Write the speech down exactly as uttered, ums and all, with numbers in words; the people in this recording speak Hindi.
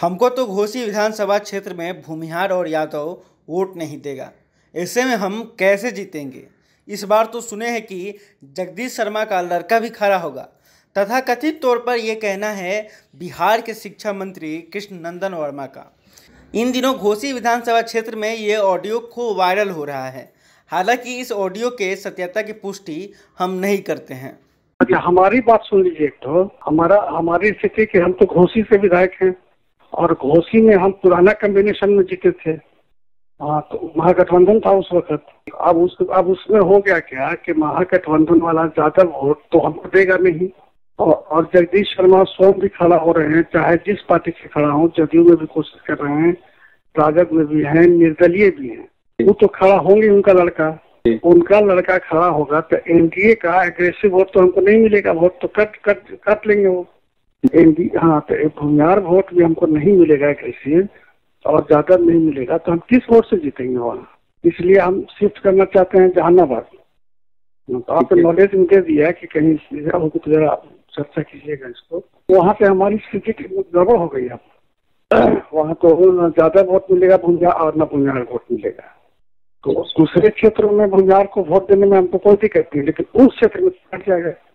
हमको तो घोसी विधानसभा क्षेत्र में भूमिहार और यादव वोट नहीं देगा, ऐसे में हम कैसे जीतेंगे। इस बार तो सुने हैं कि जगदीश शर्मा का लड़का भी खड़ा होगा। तथाकथित तौर पर यह कहना है बिहार के शिक्षा मंत्री कृष्ण नंदन वर्मा का। इन दिनों घोसी विधानसभा क्षेत्र में ये ऑडियो खूब वायरल हो रहा है। हालांकि इस ऑडियो के सत्यता की पुष्टि हम नहीं करते हैं। हमारी बात सुन लीजिए। तो हमारा हमारी स्थिति कि हम तो घोसी से विधायक हैं और घोसी में हम पुराना कम्बिनेशन में जीते थे। हाँ, तो महागठबंधन था उस वक्त। अब उस अब उसमें हो गया क्या कि महागठबंधन वाला ज्यादा वोट तो हमको देगा नहीं, और, और जगदीश शर्मा स्वयं भी खड़ा हो रहे हैं, चाहे जिस पार्टी से खड़ा हो। जदयू में भी कोशिश कर रहे हैं, राजद में भी हैं, निर्दलीय भी हैं। वो तो खड़ा होंगे, उनका लड़का उनका लड़का खड़ा होगा तो एनडीए का एग्रेसिव वोट तो हमको नहीं मिलेगा। वोट तो कट कट कट लेंगे वो एनडीए। हाँ, तो भूमिहार वोट भी हमको नहीं मिलेगा एग्रेसिव, और ज्यादा नहीं मिलेगा। तो हम किस वोट से जीतेंगे वहाँ। इसलिए हम शिफ्ट करना चाहते हैं जहानाबाद। तो आपने नॉलेज मुझे दिया है कि कहीं हो तो जरा आप चर्चा कीजिएगा इसको। वहाँ पे हमारी स्थिति गड़बड़ हो गई। अब वहाँ तो ज्यादा वोट मिलेगा भूंजार और न भूमिहार वोट मिलेगा। तो दूसरे क्षेत्रों में भूंजार को वोट देने में हमको कोई दिक्कत नहीं, लेकिन उस क्षेत्र में जाएगा।